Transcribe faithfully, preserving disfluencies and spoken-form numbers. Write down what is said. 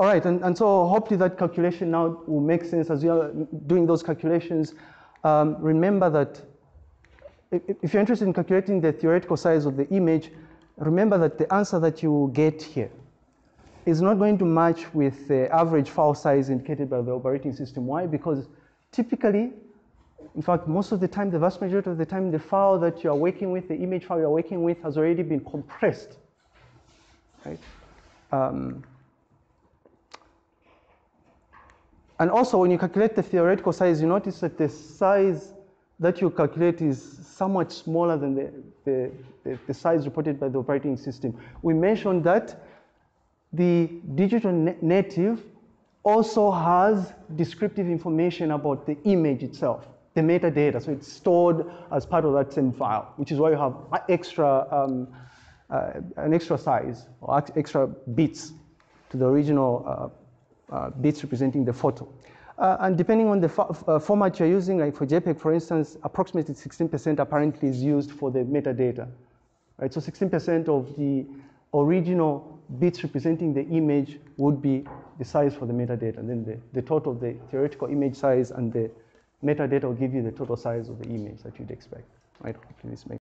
All right, and, and so hopefully that calculation now will make sense as you are doing those calculations. Um, remember that if you're interested in calculating the theoretical size of the image, remember that the answer that you will get here is not going to match with the average file size indicated by the operating system. Why? Because typically, in fact, most of the time, the vast majority of the time, the file that you are working with, the image file you are working with, has already been compressed, right? Um, And also, when you calculate the theoretical size, you notice that the size that you calculate is somewhat smaller than the, the, the, the size reported by the operating system. We mentioned that the digital native also has descriptive information about the image itself, the metadata. So it's stored as part of that same file, which is why you have extra, um, uh, an extra size or extra bits to the original uh, Uh, bits representing the photo. Uh, and depending on the uh, format you're using, like for JPEG, for instance, approximately sixteen percent apparently is used for the metadata, right? So sixteen percent of the original bits representing the image would be the size for the metadata. And then the, the total of the theoretical image size and the metadata will give you the total size of the image that you'd expect, right? Hopefully this makes